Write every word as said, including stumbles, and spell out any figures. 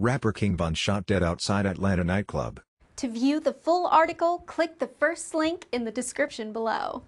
rapper King Von shot dead outside Atlanta nightclub. To view the full article, click the first link in the description below.